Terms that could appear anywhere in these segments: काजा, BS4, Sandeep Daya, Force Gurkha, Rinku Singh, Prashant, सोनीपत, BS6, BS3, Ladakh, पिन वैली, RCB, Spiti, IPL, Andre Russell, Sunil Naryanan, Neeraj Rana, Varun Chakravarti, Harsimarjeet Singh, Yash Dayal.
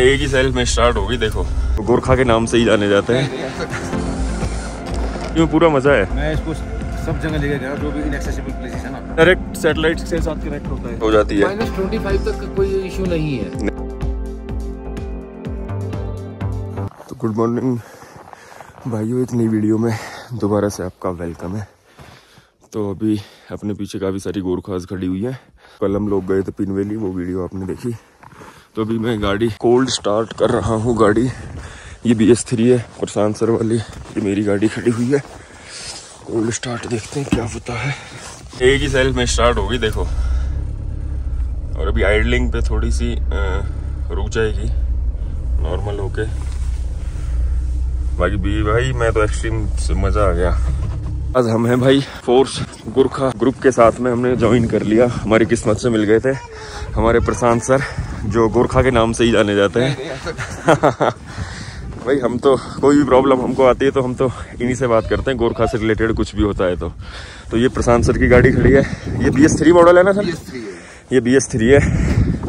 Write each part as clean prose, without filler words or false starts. एक ही सेल्फ में स्टार्ट होगी। देखो गोरखा के नाम से ही जाने जाते हैं। ये पूरा मजा है। मैं इसको सब जगह लेके गया जो भी इनएक्सेसिबल प्लेसेस है ना, डायरेक्ट सैटेलाइट के साथ कनेक्ट होता है, हो जाती है। -25 तक का कोई इशू नहीं है। तो गुड मॉर्निंग भाइयों, एक नई वीडियो में दोबारा से आपका वेलकम है। तो अभी अपने पीछे काफ़ी सारी गोरखास खड़ी हुई है। कल हम लोग गए थे पिन वैली, वो वीडियो आपने देखी। तो अभी मैं गाड़ी कोल्ड स्टार्ट कर रहा हूँ। गाड़ी ये BS3 है, प्रशांत सर वाली। ये मेरी गाड़ी खड़ी हुई है। कोल्ड स्टार्ट देखते हैं क्या होता है। एक ही सेल्फ में स्टार्ट होगी देखो। और अभी आइडलिंग पे थोड़ी सी रुक जाएगी नॉर्मल होके। बाकी भी भाई मैं तो एक्सट्रीम से मज़ा आ गया। आज हम हैं भाई फोर्स गुरखा ग्रुप के साथ में, हमने ज्वाइन कर लिया। हमारी किस्मत से मिल गए थे हमारे प्रशांत सर, जो गोरखा के नाम से ही जाने जाते हैं। भाई हम तो कोई भी प्रॉब्लम हमको आती है तो हम तो इन्हीं से बात करते हैं, गोरखा से रिलेटेड कुछ भी होता है। तो ये प्रशांत सर की गाड़ी खड़ी है। ये BS3 मॉडल है ना सर? ये BS3 है।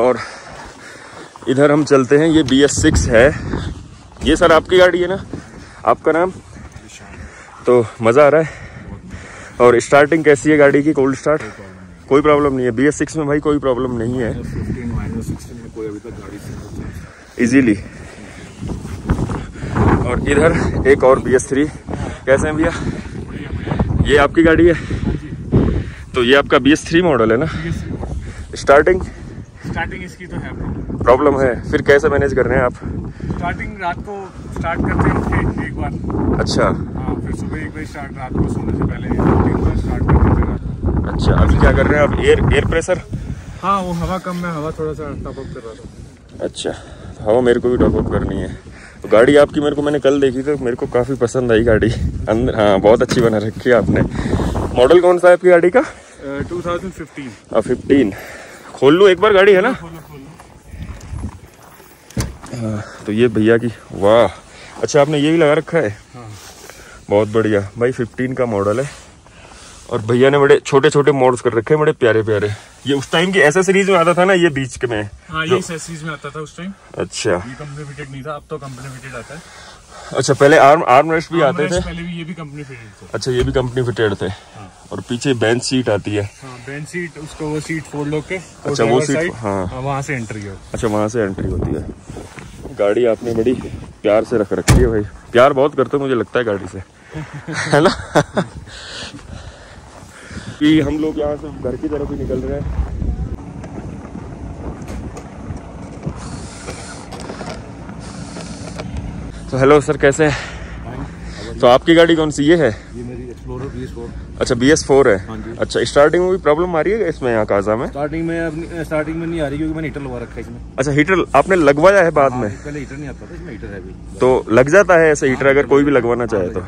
और इधर हम चलते हैं, ये BS6 है। ये सर आपकी गाड़ी है ना? आपका नाम? तो मज़ा आ रहा है। और स्टार्टिंग कैसी है गाड़ी की? कोल्ड स्टार्ट कोई प्रॉब्लम नहीं है BS6 में भाई, कोई प्रॉब्लम नहीं है। इजीली। और इधर एक और BS3। कैसे हैं भैया? ये आपकी गाड़ी है? तो ये आपका BS3 मॉडल है ना? स्टार्टिंग इसकी तो है प्रॉब्लम है। फिर कैसे मैनेज कर रहे हैं आप? स्टार्टिंग रात को स्टार्ट करते हैं एक बार। अच्छा। हाँ, फिर सुबह एक बार स्टार्ट, रात को सोने से पहले स्टार्ट करते हैं। अच्छा, अभी क्या कर रहे हैं आप? Air pressure? हाँ, वो हवा कम है, हवा थोड़ा सा टॉप अप कर रहा था। अच्छा, हवा मेरे को भी टॉप अप करनी है। तो गाड़ी आपकी मेरे को, मैंने कल देखी तो मेरे को काफ़ी पसंद आई गाड़ी अंदर। हाँ, बहुत अच्छी बना रखी है आपने। मॉडल कौन सा है आपकी गाड़ी का? 2015। खोल लूँ एक बार गाड़ी, है ना? हाँ, तो ये भैया की, वाह। अच्छा, आपने ये भी लगा रखा है? बहुत बढ़िया भाई। 15 का मॉडल है। और भैया ने बड़े छोटे छोटे मॉडल्स कर रखे हैं, बड़े प्यारे प्यारे। ये उस टाइम की एसेसरीज में आता था ना, ये बीच के में? हाँ, ये एसेसरीज में आता था उस टाइम। अच्छा, ये कंपनी फिटेड नहीं था, अब तो कंपनी फिटेड आता है। अच्छा, पहले आर्मरेस्ट भी आते थे? पहले भी ये भी कंपनी फिटेड थे। अच्छा, ये भी कंपनी फिटेड थे। और पीछे बेंच सीट आती है? हाँ, बेंच सीट, उसको वो सीट फोल्ड होके। अच्छा, वो सीट। हाँ, वहाँ से एंट्री हो। अच्छा, वहाँ से एंट्री होती है। गाड़ी आपने बड़ी प्यार से रख रखी है भाई। प्यार बहुत करते हो मुझे लगता है गाड़ी से, है ना? कि हम लोग यहाँ से घर की तरफ ही निकल रहे हैं। तो हेलो सर, कैसे हैं? तो आपकी गाड़ी कौन सी? ये है? ये मेरी एक्सप्लोरर BS4। अच्छा, BS4 है। हाँ जी। अच्छा, स्टार्टिंग में भी प्रॉब्लम आ रही है इसमें? यहाँ काजा में स्टार्टिंग में नहीं आ रही, क्योंकि मैंने हीटर लगवा रखा है इसमें। अच्छा, हीटर आपने लगवाया है बाद में? पहले हीटर नहीं आता था, इसमें हीटर है अभी। तो लग जाता है ऐसे हीटर अगर कोई भी लगवाना चाहे तो?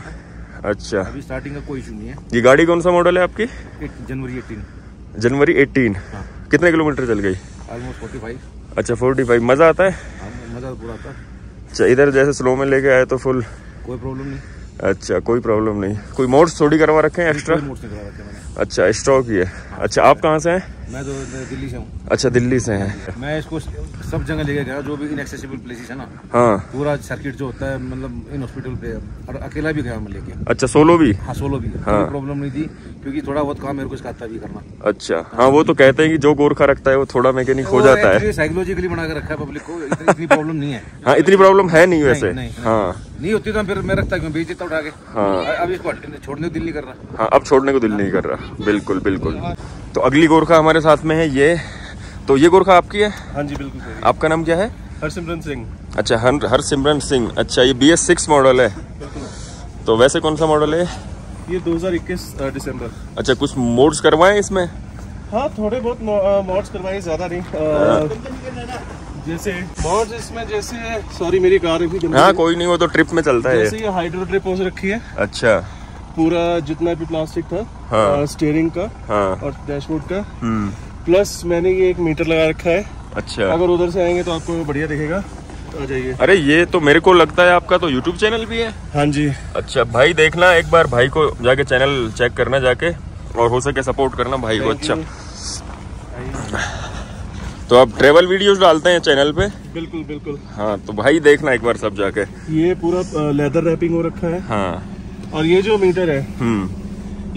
अच्छा, अभी स्टार्टिंग का कोई इशू नहीं है। ये गाड़ी कौन सा मॉडल है आपकी? जनवरी 18। हाँ। कितने किलोमीटर चल गई? ऑलमोस्ट 45। अच्छा, 45। मज़ा आता है? हाँ, मज़ा पूरा आता है। अच्छा, इधर जैसे स्लो में लेके आए तो फुल कोई प्रॉब्लम नहीं? अच्छा, कोई प्रॉब्लम नहीं। कोई मोड्स थोड़ी करवा रखे हैं एक्स्ट्रा? अच्छा, स्टॉक ही है। अच्छा, आप कहाँ से हैं? मैं तो दिल्ली से हूँ। अच्छा, दिल्ली से हैं। मैं इसको सब जगह लेके गया जो भी इनएक्सेसिबल प्लेसेस है ना। हाँ, पूरा सर्किट जो होता है, मतलब इन हॉस्पिटल पे। और अकेला भी गया मैं लेके। अच्छा, सोलो भी? हाँ, सोलो भी। हाँ, प्रॉब्लम नहीं थी, क्योंकि थोड़ा बहुत काम मेरे को इसका आता भी करना। अच्छा, हाँ, वो तो कहते हैं कि जो गोरखा रखता है वो थोड़ा मैकेनिक हो जाता है। साइकोलॉजिकली बना के रखा है पब्लिक को, इतनी प्रॉब्लम नहीं है। हाँ, इतनी प्रॉब्लम है नहीं वैसे। हाँ, नहीं होती तो फिर मैं रखता क्यों, बेच देता उठा के। हाँ, अब इसको छोड़ने को दिल नहीं कर रहा। हाँ, अब छोड़ने को दिल नहीं कर रहा। बिल्कुल बिल्कुल। तो अगली गोरखा हमारे साथ में है ये। तो ये गोरखा आपकी है? हाँ जी, बिल्कुल। आपका नाम क्या है? हरसिमरन सिंह। अच्छा, हरसिमरन सिंह। अच्छा, ये BS6 मॉडल है। तो वैसे कौन सा मॉडल है ये? 2021 दिसंबर। अच्छा, कुछ मोड्स करवाए इसमें? हाँ, थोड़े बहुत मोड्स करवाए, ज्यादा नहीं। जैसे मॉड्स इसमें, जैसे सॉरी मेरी कार है। हाँ, कोई नहीं, वो तो ट्रिप में चलता है। जैसे ये हाइड्रो ट्रिप पहुंच रखी है। अच्छा, पूरा जितना भी प्लास्टिक था। हाँ, स्टीयरिंग का। हाँ, और डैशबोर्ड का। प्लस मैंने ये एक मीटर लगा रखा है। अच्छा, अगर उधर से आएंगे तो आपको बढ़िया दिखेगा, आ जाइए। अरे, ये तो मेरे को लगता है आपका तो यूट्यूब चैनल भी है? हाँ जी। अच्छा भाई, देखना एक बार भाई को जाके, चैनल चेक करना जाके, और हो सके सपोर्ट करना भाई को। अच्छा, तो आप ट्रेवल वीडियोस डालते हैं चैनल पे? बिल्कुल बिल्कुल। हाँ तो भाई देखना एक बार सब जाके। ये पूरा लेदर रैपिंग हो रखा है। हाँ और ये जो मीटर है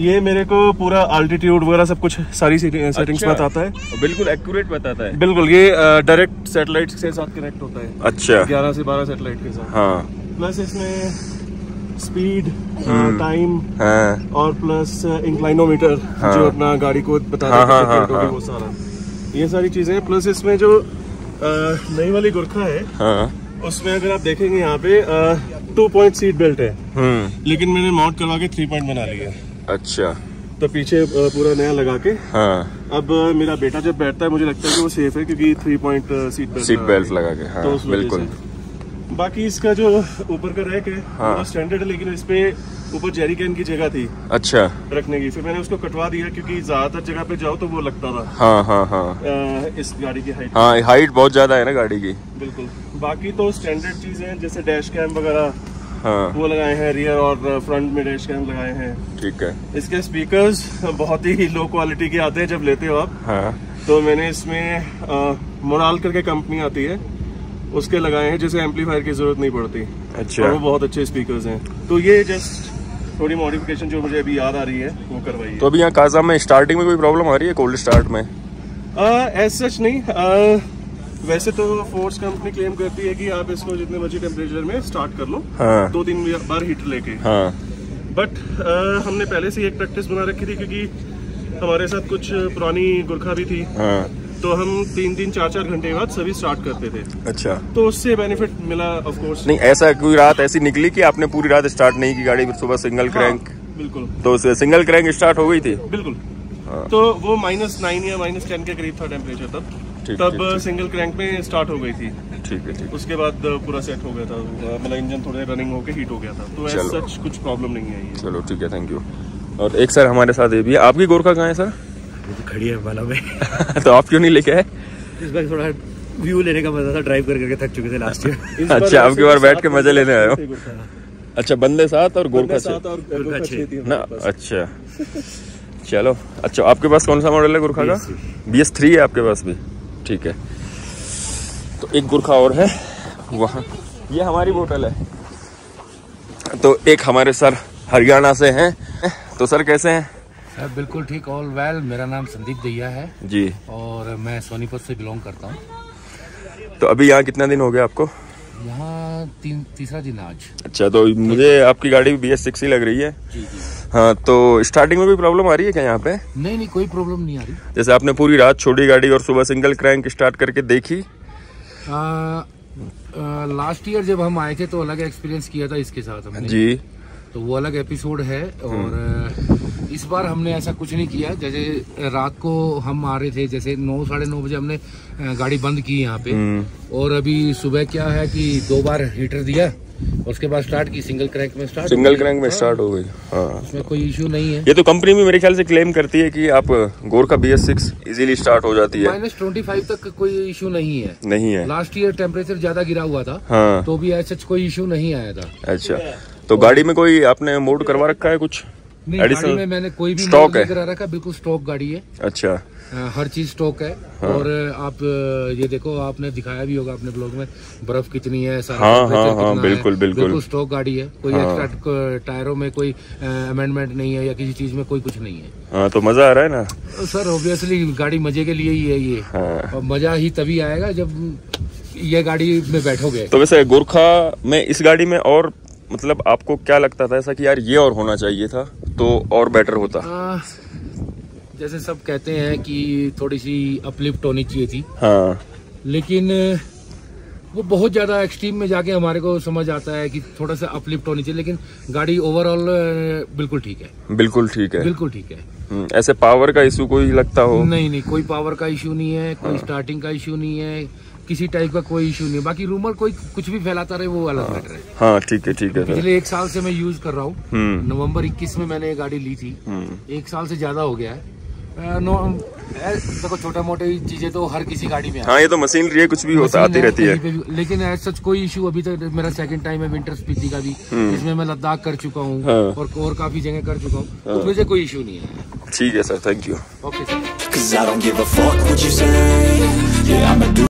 ये मेरे को पूरा अल्टीट्यूड वगैरह सब कुछ सारी सेटिंग्स बताता है। बिल्कुल एक्यूरेट बताता है। बिल्कुल ये डायरेक्ट सैटेलाइट के साथ कनेक्ट होता है। अच्छा 11 से 12 सैटेलाइट के साथ। हाँ प्लस इसमें स्पीड, टाइम और प्लस इंक्लाइनोमीटर जो अपना गाड़ी को बताता है वो सारा, ये सारी चीजें। प्लस इसमें जो नई वाली गुरखा है उसमें अगर आप देखेंगे यहाँ पे 2 पॉइंट सीट बेल्ट है, लेकिन मैंने माउंट करवा के 3 पॉइंट बना लिया। अच्छा तो पीछे पूरा नया लगा के। हाँ अब मेरा बेटा जब बैठता है मुझे लगता है कि वो सेफ है क्योंकि 3 पॉइंट सीट बेल्ट लगा के। हाँ, तो बिल्कुल। बाकी इसका जो ऊपर का रैक है हाँ स्टैंडर्ड है, लेकिन इसपे ऊपर जेरी कैन की जगह थी अच्छा रखने की, फिर मैंने उसको कटवा दिया क्योंकि ज्यादातर जगह पे जाओ तो वो लगता था। हाँ हाँ हाँ इस गाड़ी की हाइट, हाँ हाइट बहुत ज्यादा है ना गाड़ी की। बिल्कुल। बाकी तो स्टैंडर्ड चीजें जैसे डैश कैम वगैरह हाँ वो लगाए हैं, रियर और फ्रंट में डैश कैम लगाए हैं। ठीक है। इसके स्पीकर्स बहुत ही लो क्वालिटी के आते हैं जब लेते हो आप। हाँ तो मैंने इसमें मोराल करके कंपनी आती है उसके लगाए हैं, जैसे एम्पलीफायर की जरूरत नहीं पड़ती। अच्छा और वो बहुत अच्छे स्पीकर्स हैं। तो ये जस्ट थोड़ी मॉडिफिकेशन जो मुझे अभी याद आ रही है वो करवाई है। तो अभी यहाँ काजा में स्टार्टिंग में कोई प्रॉब्लम आ रही है कोल्ड स्टार्ट में? ऐसा सच नहीं। वैसे तो फोर्स कंपनी क्लेम करती है कि आप इसको जितने मर्जी टेम्परेचर में स्टार्ट कर लो। हाँ। 2-3 बार हीटर लेके। हाँ बट हमने पहले से एक प्रैक्टिस बना रखी थी क्योंकि हमारे साथ कुछ पुरानी गुरखा भी थी। हाँ। तो हम 3-3, 4-4 घंटे बाद सभी स्टार्ट करते थे। अच्छा तो उससे बेनिफिट मिला ऑफ कोर्स। नहीं ऐसा कोई रात ऐसी निकली कि आपने पूरी रात स्टार्ट नहीं की गाड़ी, सुबह सिंगल क्रैंक? हाँ, बिल्कुल। तो उससे सिंगल क्रैंक स्टार्ट हो गई थी। बिल्कुल। हाँ। तो वो -9 या -10 के करीब था टेम्परेचर तब। ठीक, तब ठीक, सिंगल क्रैंक में स्टार्ट हो गई थी। ठीक है। उसके बाद पूरा सेट हो गया था, मतलब इंजन थोड़ा रनिंग होकर हीट हो गया था, तो ऐसा कुछ प्रॉब्लम नहीं आई। चलो ठीक है, थैंक यू। और एक सर हमारे साथ ये भी है। आपकी गोरखा कहाँ है सर? खड़ी है वाला में। तो आप क्यों नहीं लेके आए? इस बार थोड़ा व्यू लेने का मजा था, ड्राइव करके थक चुके थे लास्ट ईयर। अच्छा आपकी बार बैठ के मजे लेने आए हो। अच्छा बंदे साथ और गोरखा छे ना। अच्छा चलो। अच्छा आपके पास कौन सा मॉडल है गोरखा का? BS3 है आपके पास भी? ठीक है। तो एक गोरखा और है वहाँ, ये हमारी बोतल है। तो एक हमारे सर हरियाणा से हैं, तो सर कैसे हैं? बिल्कुल ठीक, ऑल वेल। मेरा नाम संदीप दया है जी और मैं सोनीपत से बिलोंग करता हूँ। तो अभी यहाँ कितना दिन हो गया आपको? यहाँ तीसरा दिन आज। अच्छा तो मुझे आपकी गाड़ी BS6 ही लग रही है जी जी। हाँ तो स्टार्टिंग में भी प्रॉब्लम आ रही है क्या यहाँ पे? नहीं नहीं कोई प्रॉब्लम नहीं आ रही। जैसे आपने पूरी रात छोड़ी गाड़ी और सुबह सिंगल क्रैंक स्टार्ट करके देखी? लास्ट ईयर जब हम आए थे तो अलग एक्सपीरियंस किया था इसके साथ हमने जी, तो वो अलग एपिसोड है। और इस बार हमने ऐसा कुछ नहीं किया। जैसे रात को हम आ रहे थे, जैसे 9, साढ़े 9 बजे हमने गाड़ी बंद की यहाँ पे, और अभी सुबह क्या है कि 2 बार हीटर दिया, उसके बाद स्टार्ट की सिंगल क्रैंक में स्टार्ट हो गई। हाँ इसमें कोई इशू नहीं है। ये तो कंपनी भी मेरे ख्याल से क्लेम करती है कि आप गोरखा BS6 इजीली स्टार्ट हो जाती है। -25 तक कोई इशू नहीं है। नहीं है। लास्ट ईयर टेम्परेचर ज्यादा गिरा हुआ था तो भी ऐसा कोई इशू नहीं आया था। अच्छा तो गाड़ी में कोई आपने मोड करवा रखा है कुछ? नहीं गाड़ी में मैंने कोई भी स्टॉक नहीं करा रखा, बिल्कुल स्टॉक गाड़ी है। अच्छा हर चीज स्टॉक है। हाँ। और आप ये देखो, आपने दिखाया भी होगा अपने ब्लॉग में बर्फ कितनी है, सारा हाँ, बिल्कुल है। बिल्कुल स्टॉक गाड़ी है, कोई एक्स्ट्रा टायरों में कोई अमेंडमेंट नहीं है या किसी चीज में कोई कुछ नहीं है। हाँ तो मजा आ रहा है ना सर? ऑब्वियसली गाड़ी मजे के लिए ही है ये, और मजा ही तभी आएगा जब ये गाड़ी में बैठोगे। तो वैसे गोरखा में इस गाड़ी में और मतलब आपको क्या लगता था ऐसा कि यार ये और होना चाहिए था तो और बेटर होता? जैसे सब कहते हैं कि थोड़ी सी अपलिफ्ट होनी चाहिए थी। हाँ लेकिन वो बहुत ज़्यादा एक्सट्रीम में जाके हमारे को समझ आता है कि थोड़ा सा अपलिफ्ट होनी चाहिए, लेकिन गाड़ी ओवरऑल बिल्कुल ठीक है। बिल्कुल ठीक है, बिल्कुल ठीक है। ऐसे पावर का इशू कोई लगता हो? नहीं नहीं कोई पावर का इशू नहीं है, कोई स्टार्टिंग का इशू नहीं है, किसी टाइप का कोई इशू नहीं। बाकी रूमर कोई कुछ भी फैलाता रहे वो अलग मैटर है। हाँ ठीक है ठीक है। पिछले 1 साल से मैं यूज कर रहा हूँ। नवंबर 21 में मैंने ये गाड़ी ली थी। 1 साल से ज्यादा हो गया है। देखो छोटा मोटी चीजें तो हर किसी गाड़ी में। हाँ ये तो मशीनरी है, कुछ भी होता आती रहती है, लेकिन ऐसा कोई इशू अभी तक। मेरा 2nd टाइम है विंटर स्पीति का भी, इसमें मैं लद्दाख कर चुका हूँ और काफी जगह कर चुका हूँ, मुझे कोई इशू नहीं है। ठीक है sir, thank you. Okay sir. yeah, I'ma do